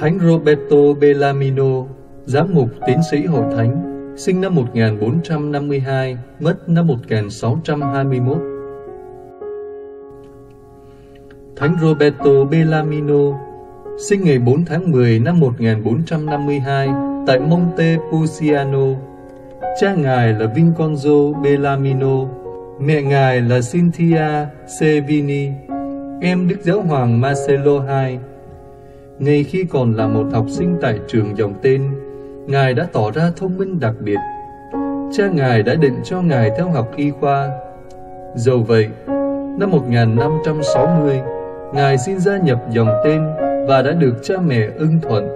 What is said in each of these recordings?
Thánh Roberto Bellamino, giám mục tiến sĩ Hội Thánh, sinh năm 1452, mất năm 1621. Thánh Roberto Bellamino, sinh ngày 4 tháng 10 năm 1452 tại Montepulciano. Cha ngài là Vincenzo Bellamino, mẹ ngài là Cynthia Cervini, em Đức Giáo hoàng Marcelo II. Ngay khi còn là một học sinh tại trường dòng tên, ngài đã tỏ ra thông minh đặc biệt. Cha ngài đã định cho ngài theo học y khoa. Dầu vậy, năm 1560, ngài xin gia nhập dòng tên và đã được cha mẹ ưng thuận.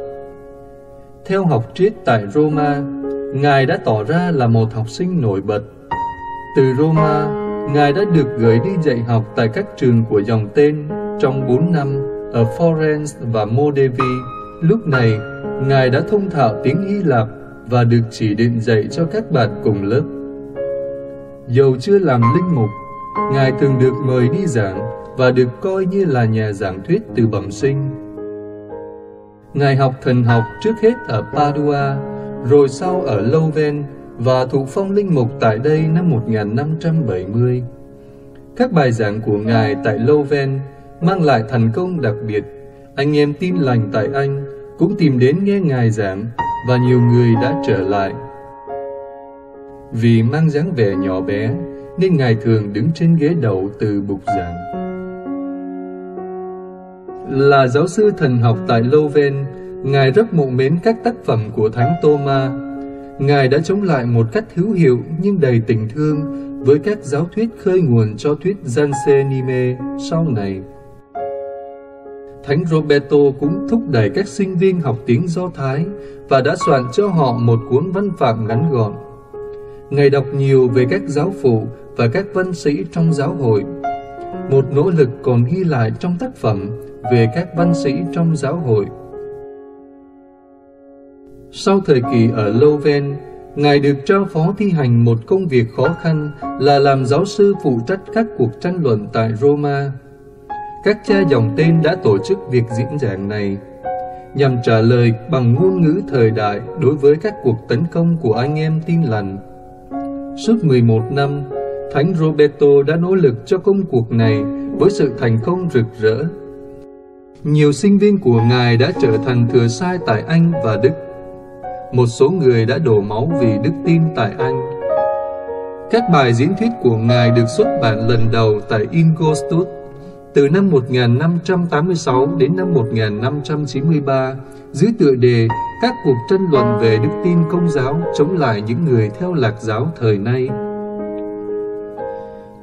Theo học triết tại Roma, ngài đã tỏ ra là một học sinh nổi bật. Từ Roma, ngài đã được gửi đi dạy học tại các trường của dòng tên trong 4 năm ở Florence và Modevi. Lúc này, ngài đã thông thạo tiếng Hy Lạp và được chỉ định dạy cho các bạn cùng lớp. Dầu chưa làm linh mục, ngài thường được mời đi giảng và được coi như là nhà giảng thuyết từ bẩm sinh. Ngài học thần học trước hết ở Padua, rồi sau ở Louvain và thụ phong linh mục tại đây năm 1570. Các bài giảng của ngài tại Louvain mang lại thành công đặc biệt. Anh em tin lành tại Anh cũng tìm đến nghe ngài giảng và nhiều người đã trở lại. Vì mang dáng vẻ nhỏ bé nên ngài thường đứng trên ghế đầu từ bục giảng. Là giáo sư thần học tại Louvain, ngài rất mộ mến các tác phẩm của Thánh Thomas. Ngài đã chống lại một cách hữu hiệu nhưng đầy tình thương với các giáo thuyết khơi nguồn cho thuyết Jansenime sau này. Thánh Roberto cũng thúc đẩy các sinh viên học tiếng Do Thái và đã soạn cho họ một cuốn văn phạm ngắn gọn. Ngài đọc nhiều về các giáo phụ và các văn sĩ trong giáo hội. Một nỗ lực còn ghi lại trong tác phẩm về các văn sĩ trong giáo hội. Sau thời kỳ ở Louvain, ngài được trao phó thi hành một công việc khó khăn là làm giáo sư phụ trách các cuộc tranh luận tại Roma. Các cha dòng tên đã tổ chức việc diễn giảng này nhằm trả lời bằng ngôn ngữ thời đại đối với các cuộc tấn công của anh em tin lành. Suốt 11 năm, Thánh Roberto đã nỗ lực cho công cuộc này với sự thành công rực rỡ. Nhiều sinh viên của ngài đã trở thành thừa sai tại Anh và Đức. Một số người đã đổ máu vì đức tin tại Anh. Các bài diễn thuyết của ngài được xuất bản lần đầu tại Ingolstadt từ năm 1586 đến năm 1593 dưới tựa đề Các cuộc tranh luận về đức tin Công giáo chống lại những người theo lạc giáo thời nay.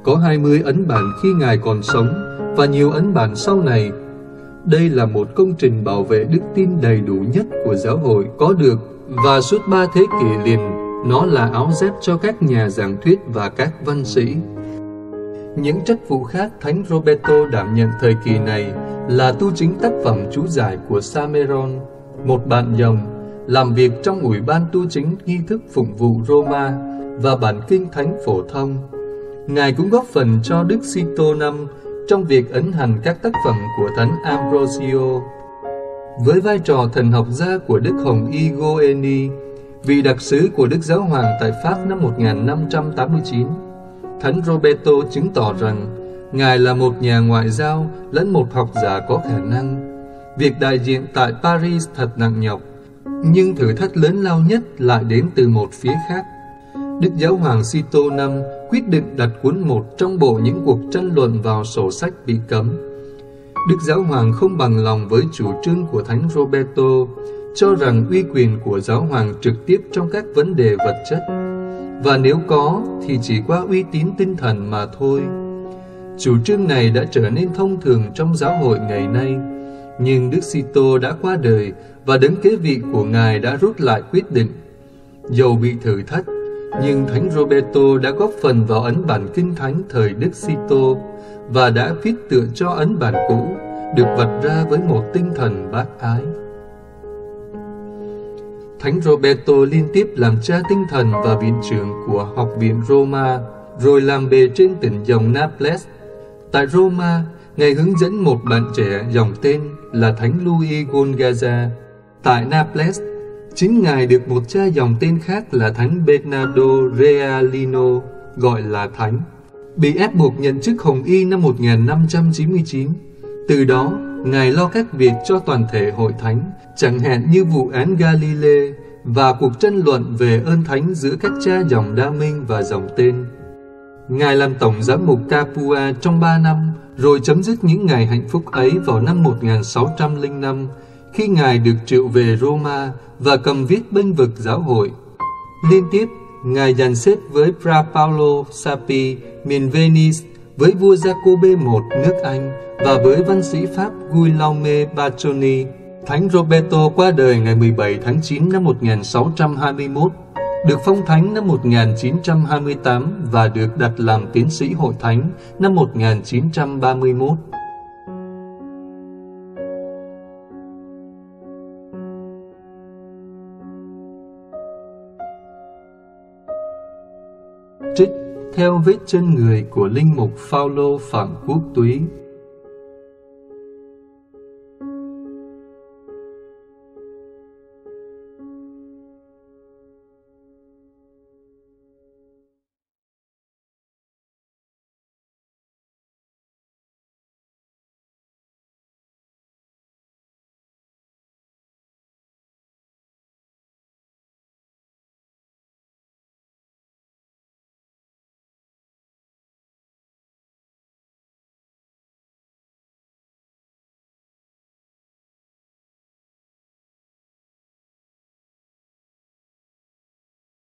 Có 20 ấn bản khi ngài còn sống và nhiều ấn bản sau này. Đây là một công trình bảo vệ đức tin đầy đủ nhất của giáo hội có được, và suốt 3 thế kỷ liền, nó là áo giáp cho các nhà giảng thuyết và các văn sĩ. Những chức vụ khác Thánh Roberto đảm nhận thời kỳ này là tu chính tác phẩm chú giải của Sameron, một bạn dòng, làm việc trong ủy ban tu chính nghi thức phụng vụ Roma và bản kinh thánh phổ thông. Ngài cũng góp phần cho Đức Sixtus V trong việc ấn hành các tác phẩm của Thánh Ambrosio. Với vai trò thần học gia của Đức Hồng Igoeni, vị đặc sứ của Đức Giáo hoàng tại Pháp năm 1589, Thánh Roberto chứng tỏ rằng ngài là một nhà ngoại giao lẫn một học giả có khả năng. Việc đại diện tại Paris thật nặng nhọc, nhưng thử thách lớn lao nhất lại đến từ một phía khác. Đức Giáo hoàng Sixtus V quyết định đặt cuốn 1 trong bộ những cuộc tranh luận vào sổ sách bị cấm. Đức Giáo hoàng không bằng lòng với chủ trương của Thánh Roberto, cho rằng uy quyền của Giáo hoàng trực tiếp trong các vấn đề vật chất, và nếu có thì chỉ qua uy tín tinh thần mà thôi. Chủ trương này đã trở nên thông thường trong giáo hội ngày nay, nhưng Đức Sixtus đã qua đời và đấng kế vị của ngài đã rút lại quyết định. Dầu bị thử thách, nhưng Thánh Roberto đã góp phần vào ấn bản kinh thánh thời Đức Sixtus và đã viết tựa cho ấn bản cũ, được vạch ra với một tinh thần bác ái. Thánh Roberto liên tiếp làm cha tinh thần và viện trưởng của Học viện Roma, rồi làm bề trên tỉnh dòng Naples. Tại Roma, ngài hướng dẫn một bạn trẻ dòng tên là Thánh Louis Guggera Tại Naples, chính ngài được một cha dòng tên khác là Thánh Bernardo Realino gọi là Thánh, bị ép buộc nhận chức Hồng Y năm 1599. Từ đó, ngài lo các việc cho toàn thể hội thánh, chẳng hạn như vụ án Galilee và cuộc tranh luận về ơn thánh giữa các cha dòng đa minh và dòng tên. Ngài làm tổng giám mục Capua trong 3 năm, rồi chấm dứt những ngày hạnh phúc ấy vào năm 1605, khi ngài được triệu về Roma và cầm viết bênh vực giáo hội. Liên tiếp, ngài dàn xếp với Fra Paolo Sapi miền Venice, với vua Giacôbê I nước Anh và với văn sĩ Pháp Guillaume Bachoni. Thánh Roberto qua đời ngày 17 tháng 9 năm 1621, được phong thánh năm 1928 và được đặt làm tiến sĩ hội thánh năm 1931. Trích theo vết chân người của linh mục Phao Lô Phạm Quốc Túy.